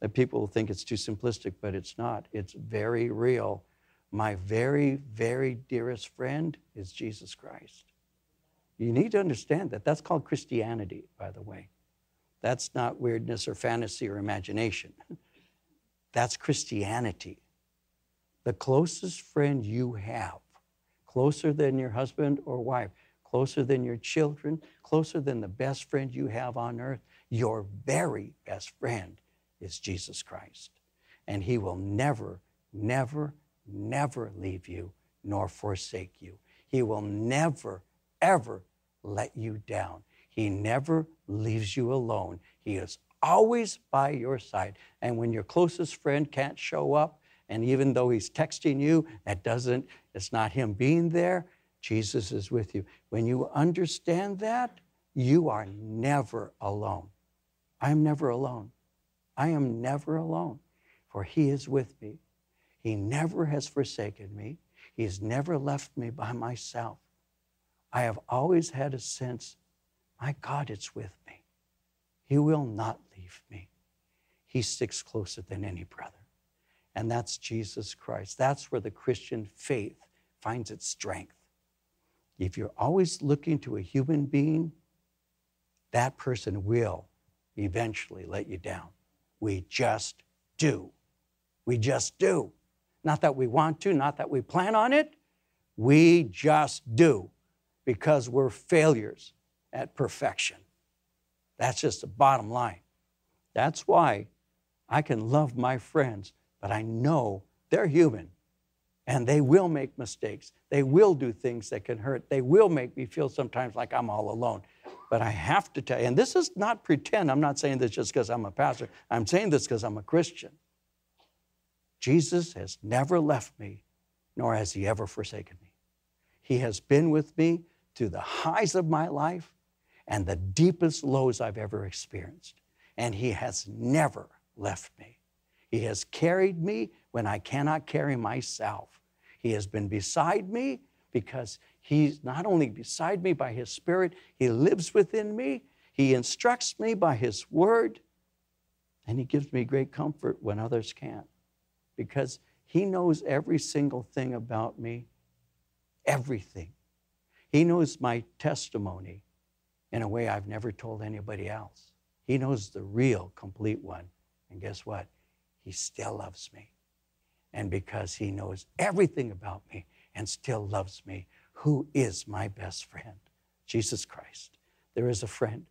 that people think it's too simplistic, but it's not. It's very real. My very, very dearest friend is Jesus Christ. You need to understand that. That's called Christianity, by the way. That's not weirdness or fantasy or imagination. That's Christianity. The closest friend you have, closer than your husband or wife, closer than your children, closer than the best friend you have on earth, your very best friend is Jesus Christ. And he will never, never, never leave you nor forsake you. He will never, ever let you down. He never leaves you alone. He is always by your side. And when your closest friend can't show up, and even though he's texting you, it's not him being there, Jesus is with you. When you understand that, you are never alone. I am never alone. I am never alone, for he is with me. He never has forsaken me. He's never left me by myself. I have always had a sense, my God, it's with me. He will not leave me. He sticks closer than any brother. And that's Jesus Christ. That's where the Christian faith finds its strength. If you're always looking to a human being, that person will eventually let you down. We just do. We just do. Not that we want to, not that we plan on it. We just do. because we're failures at perfection. That's just the bottom line. That's why I can love my friends, but I know they're human and they will make mistakes. They will do things that can hurt. They will make me feel sometimes like I'm all alone. But I have to tell you, and this is not pretend. I'm not saying this just because I'm a pastor. I'm saying this because I'm a Christian. Jesus has never left me, nor has he ever forsaken me. He has been with me through the highs of my life and the deepest lows I've ever experienced. And he has never left me. He has carried me when I cannot carry myself. He has been beside me because he's not only beside me by his Spirit, he lives within me, he instructs me by his word, and he gives me great comfort when others can't because he knows every single thing about me, everything. He knows my testimony in a way I've never told anybody else. He knows the real, complete one. And guess what? He still loves me. And because he knows everything about me and still loves me, who is my best friend? Jesus Christ. There is a friend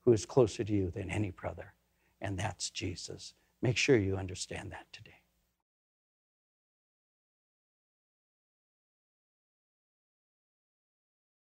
who is closer to you than any brother, and that's Jesus. Make sure you understand that today.